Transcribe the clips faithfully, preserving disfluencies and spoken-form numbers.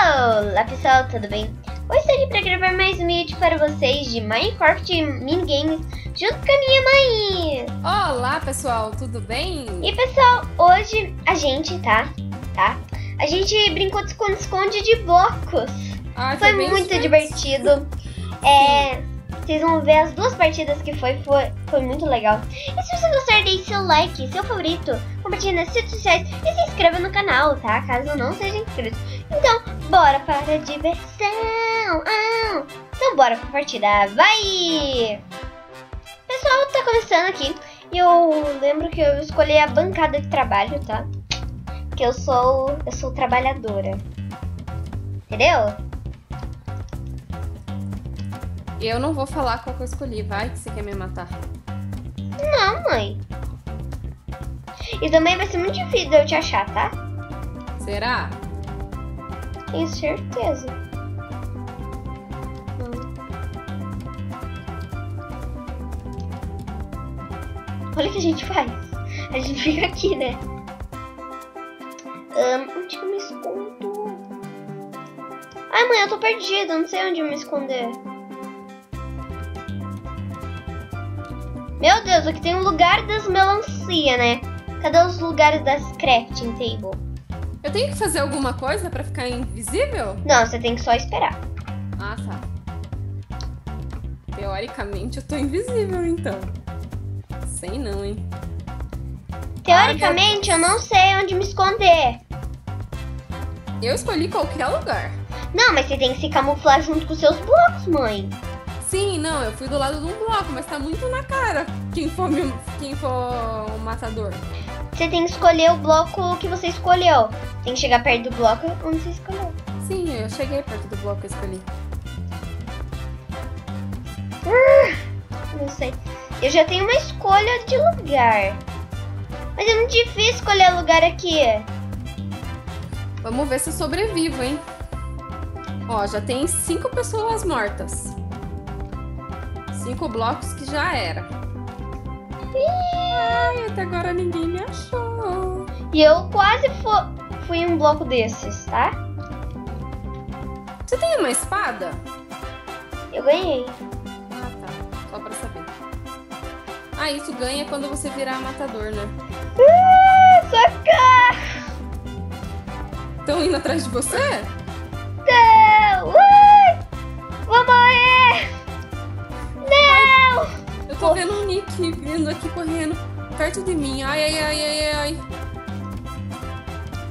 Olá pessoal, tudo bem? Hoje estou aqui para gravar mais um vídeo para vocês de Minecraft e minigames junto com a minha mãe. Olá pessoal, tudo bem? E pessoal, hoje a gente tá, tá? A gente brincou de esconde-esconde de blocos. Ah, foi muito divertido. É, vocês vão ver as duas partidas que foi, foi, foi muito legal. E se você gostar, deixe seu like, seu favorito, compartilhe nas redes sociais e se inscreva no canal, tá? Caso não seja inscrito. Então, bora para a diversão! Ah, então bora para a partida, vai! Pessoal, tá começando aqui e eu lembro que eu escolhi a bancada de trabalho, tá? Que eu sou, eu sou trabalhadora, entendeu? Eu não vou falar qual que eu escolhi, vai, que você quer me matar. Não, mãe. E também vai ser muito difícil eu te achar, tá? Será? Tenho certeza. Hum. Olha o que a gente faz. A gente fica aqui, né? Um, onde que eu me escondo? Ai, mãe, eu tô perdida. Não sei onde eu me esconder. Meu Deus, aqui tem um lugar das melancia, né? Cadê os lugares das crafting table? Eu tenho que fazer alguma coisa pra ficar invisível? Não, você tem que só esperar. Ah, tá. Teoricamente eu tô invisível, então. Sei não, hein? Teoricamente, ah, eu não sei onde me esconder. Eu escolhi qualquer lugar. Não, mas você tem que se camuflar junto com seus blocos, mãe. Sim, não, eu fui do lado de um bloco, mas tá muito na cara quem for, meu, quem for o matador. Você tem que escolher o bloco que você escolheu. Tem que chegar perto do bloco onde você escolheu. Sim, eu cheguei perto do bloco que eu escolhi. Uh, não sei. Eu já tenho uma escolha de lugar. Mas é muito difícil escolher lugar aqui. Vamos ver se eu sobrevivo, hein? Ó, já tem cinco pessoas mortas. Cinco blocos que já era. Ai, até agora ninguém me achou. E eu quase fui um bloco desses, tá? Você tem uma espada? Eu ganhei. Ah, tá. Só pra saber. Ah, isso ganha quando você virar matador, né? Uh, socorro! Estão indo atrás de você? Não! Uh, vou morrer! Eu tô vendo um Nick vindo aqui correndo perto de mim. Ai, ai, ai, ai, ai.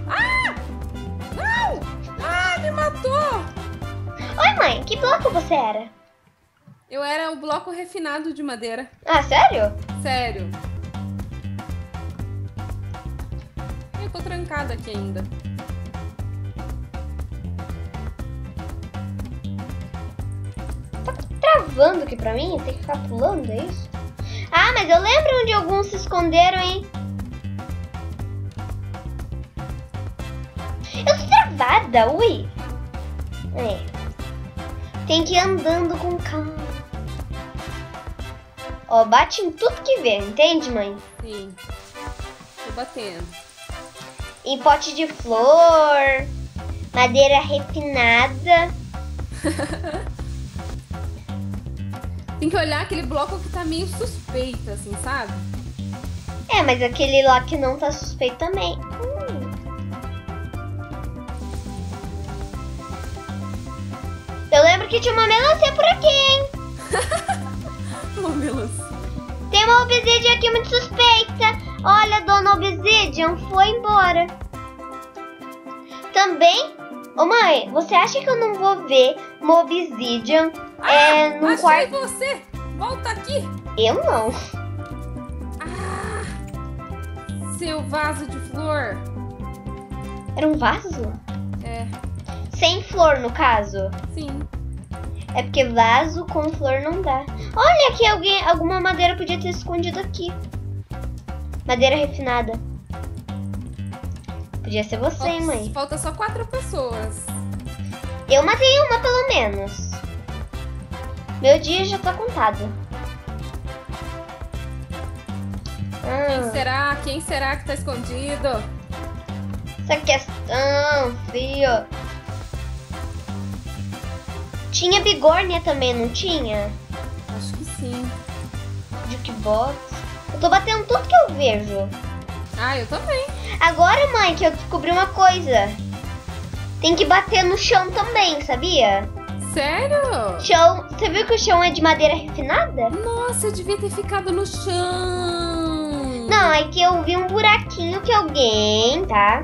Ah! Não! Ah, me matou! Oi, mãe, que bloco você era? Eu era o bloco refinado de madeira. Ah, sério? Sério. Eu tô trancada aqui ainda. Travando aqui pra mim? Tem que ficar pulando, é isso? Ah, mas eu lembro onde alguns se esconderam, hein? Eu tô travada, ui! É. Tem que ir andando com calma. Ó, bate em tudo que vê, entende, mãe? Sim. Tô batendo. Em pote de flor, madeira refinada. Tem que olhar aquele bloco que tá meio suspeito, assim, sabe? É, mas aquele lá que não tá suspeito também. Hum. Eu lembro que tinha uma melancia por aqui, hein? Uma melancia. Tem uma obsidian aqui muito suspeita. Olha, dona obsidian foi embora. Também... Ô, mãe, você acha que eu não vou ver uma obsidian... Ah, é, no achei quarto... você! Volta aqui! Eu não. Ah, seu vaso de flor. Era um vaso? É. Sem flor, no caso? Sim. É porque vaso com flor não dá. Olha que alguém, alguma madeira podia ter escondido aqui. Madeira refinada. Podia ser você, falta, hein, mãe? Falta só quatro pessoas. Eu matei uma, pelo menos. Meu dia já tá contado. Ah. Quem será? Quem será que tá escondido? Essa questão, filho. Tinha bigorna também, não tinha? Acho que sim. Jukebox. Eu tô batendo tudo que eu vejo. Ah, eu também. Agora, mãe, que eu descobri uma coisa. Tem que bater no chão também, sabia? Sério? Chão. Você viu que o chão é de madeira refinada? Nossa, eu devia ter ficado no chão. Não, é que eu vi um buraquinho que alguém, tá?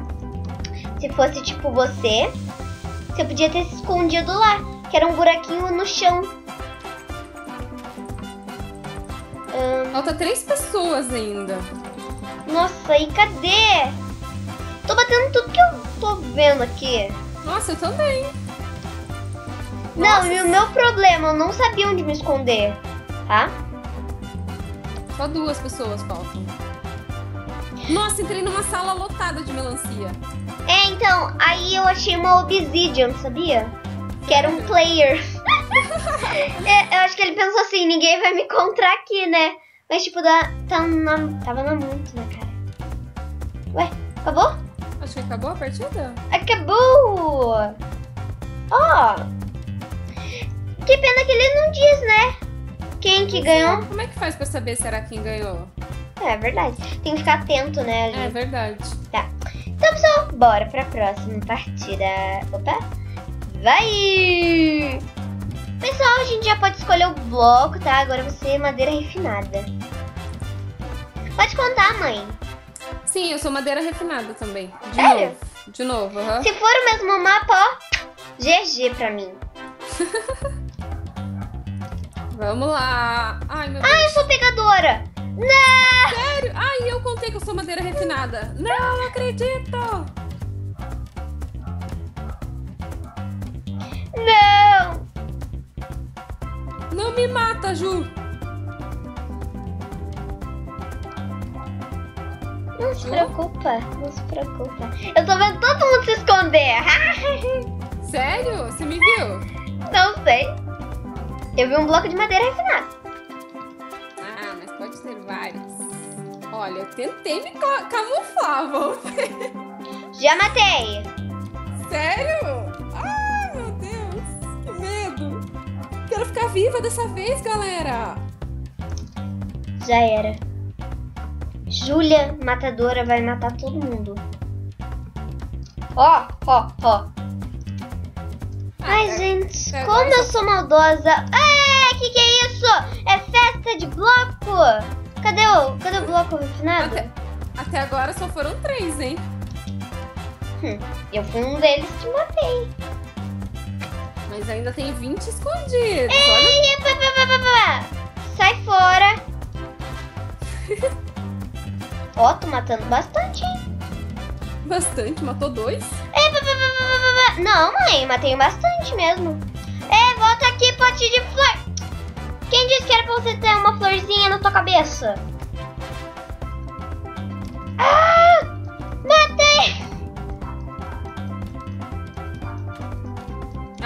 Se fosse tipo você, você podia ter se escondido lá, que era um buraquinho no chão. Hum. Falta três pessoas ainda. Nossa, e cadê? Tô batendo tudo que eu tô vendo aqui. Nossa, eu também. Nossa. Não, e o meu problema, eu não sabia onde me esconder, tá? Só duas pessoas faltam. Nossa, entrei numa sala lotada de melancia. É, então, aí eu achei uma obsidian, sabia? Que era um player. É, eu acho que ele pensou assim, ninguém vai me encontrar aqui, né? Mas tipo, da, tá na, tava na muito, né, cara? Ué, acabou? Acho que acabou a partida. Acabou! Ó! Oh. Que pena que ele não diz, né? Quem que ganhou? Como é que faz pra saber, será, quem ganhou? É verdade. Tem que ficar atento, né, ali. É verdade. Tá. Então, pessoal, bora pra próxima partida. Opa. Vai! Pessoal, a gente já pode escolher o bloco, tá? Agora você é madeira refinada. Pode contar, mãe. Sim, eu sou madeira refinada também. De Sério? Novo. De novo, aham. Uhum. Se for o mesmo mapa, ó, G G pra mim. Vamos lá. Ai, meu Deus. Ai, eu sou pegadora. Não! Sério? Ai, eu contei que eu sou madeira refinada. Não, não acredito. Não. Não me mata, Ju. Não se preocupa, não se preocupa. Eu tô vendo todo mundo se esconder. Sério? Você me viu? Não sei. Eu vi um bloco de madeira refinada. Ah, mas pode ter vários. Olha, eu tentei me camuflar, vamos ver. Já matei. Sério? Ai, meu Deus. Que medo. Quero ficar viva dessa vez, galera. Já era. Júlia, matadora, vai matar todo mundo. Ó, ó, ó. Ai, é, gente, é, como é, eu sou maldosa. É, que que é isso? É festa de bloco? Cadê o, cadê o bloco refinado? Até, até agora só foram três, hein? Hum, eu fui um deles que matei. Mas ainda tem vinte escondidos. Ei, olha... pá, pá, pá, pá, pá. Sai fora. Ó, tô matando bastante, hein? Bastante? Matou dois? Ei, pá, pá, pá. Não, mãe, matei bastante mesmo. É, volta aqui, pote de flor. Quem disse que era pra você ter uma florzinha na tua cabeça? Ah, matei.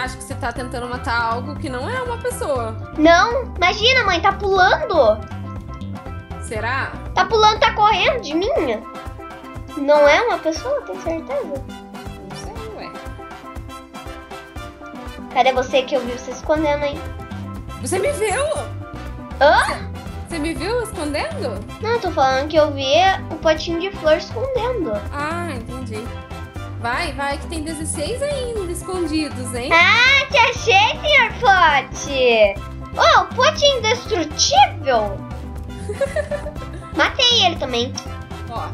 Acho que você tá tentando matar algo que não é uma pessoa. Não, imagina, mãe, tá pulando. Será? Tá pulando, tá correndo de mim. Não é uma pessoa, tenho certeza. Cadê você que eu vi você escondendo, hein? Você me viu? Hã? Você me viu escondendo? Não, eu tô falando que eu vi o potinho de flor escondendo. Ah, entendi. Vai, vai, que tem dezesseis ainda escondidos, hein? Ah, te achei, senhor pote! Oh, o pote é indestrutível! Matei ele também. Ó,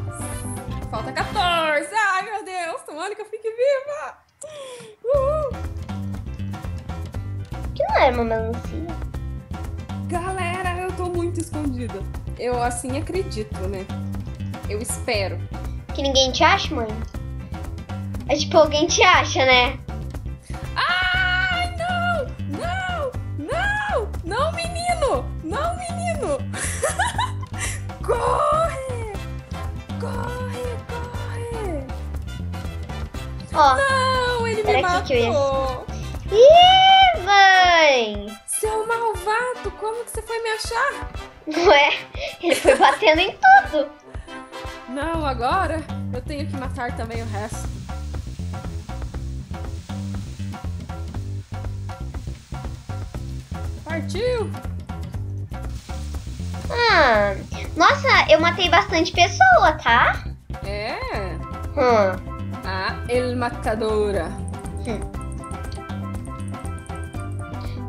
falta quatorze. Ai, meu Deus, tomara que eu fique viva! Uhul! Que não era uma melancia. Galera, eu tô muito escondida. Eu assim acredito, né? Eu espero. Que ninguém te acha, mãe? É tipo, alguém te acha, né? Ai, não! Não! Não! Não, menino! Não, menino! Corre! Corre, corre! Ó, não, ele me matou! Ih, mãe! Seu malvado, como que você foi me achar? Ué, ele foi batendo em tudo. Não, agora eu tenho que matar também o resto. Partiu! Ah, nossa, eu matei bastante pessoa, tá? É? Hum. Ah, el matadora. Hum.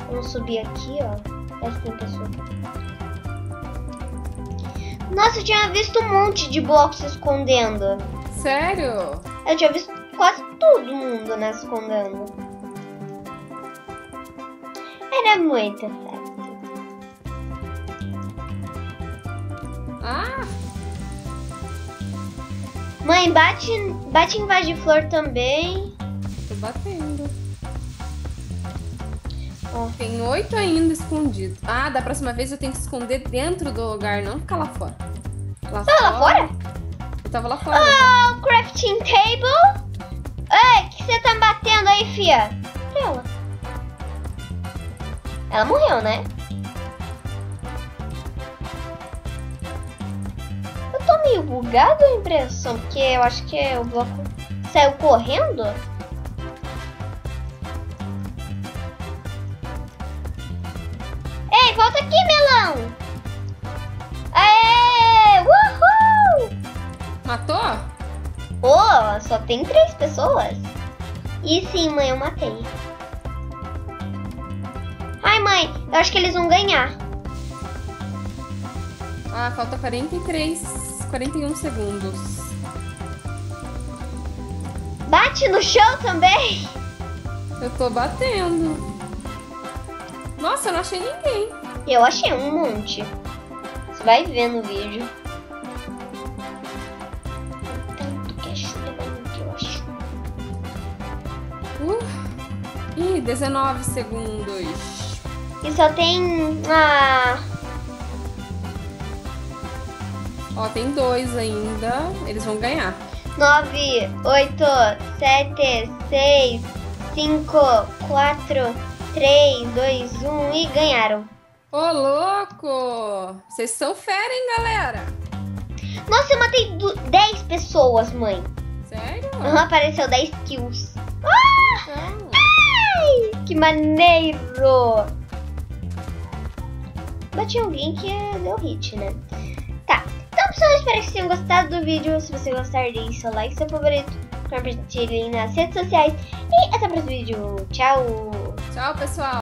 Vamos subir aqui, ó. Parece que tem pessoa. Nossa, eu tinha visto um monte de blocos se escondendo. Sério? Eu tinha visto quase todo mundo, né, se escondendo. Era muito fácil. Ah! Mãe, bate, bate em vaz de flor também. Tô batendo. Ó, tem oito ainda escondidos. Ah, da próxima vez eu tenho que esconder dentro do lugar, não ficar lá fora. Lá Você tava fora? lá fora? Eu tava lá fora. Oh, né? Crafting table. Ei, o que você tá batendo aí, fia? Ela. Ela morreu, né? Eu tô meio bugado a impressão, porque eu acho que o bloco saiu correndo. Ei, volta aqui, melão! Aê! Uhul! Matou? Oh, só tem três pessoas. E sim, mãe, eu matei. Ai, mãe, eu acho que eles vão ganhar. Ah, falta quarenta e três, quarenta e um segundos. Bate no chão também? Eu tô batendo. Nossa, eu não achei ninguém. Eu achei um monte. Você vai ver no vídeo. Tanto que ajuda, mas que eu acho. Uh, ih, dezenove segundos. E só tem... Ah... Ó, tem dois ainda. Eles vão ganhar. nove, oito, sete, seis, cinco, quatro, três, dois, um e ganharam. Ô, louco! Vocês são fera, hein, galera? Nossa, eu matei dez pessoas, mãe. Sério? Uhum, apareceu dez kills. Ah! Então... Ai, que maneiro! Bati alguém que deu hit, né? Pessoal, espero que tenham gostado do vídeo. Se você gostar, deixe seu like, seu favorito, compartilhem nas redes sociais. E até o próximo vídeo. Tchau! Tchau, pessoal!